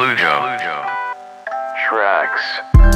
Plutotracks.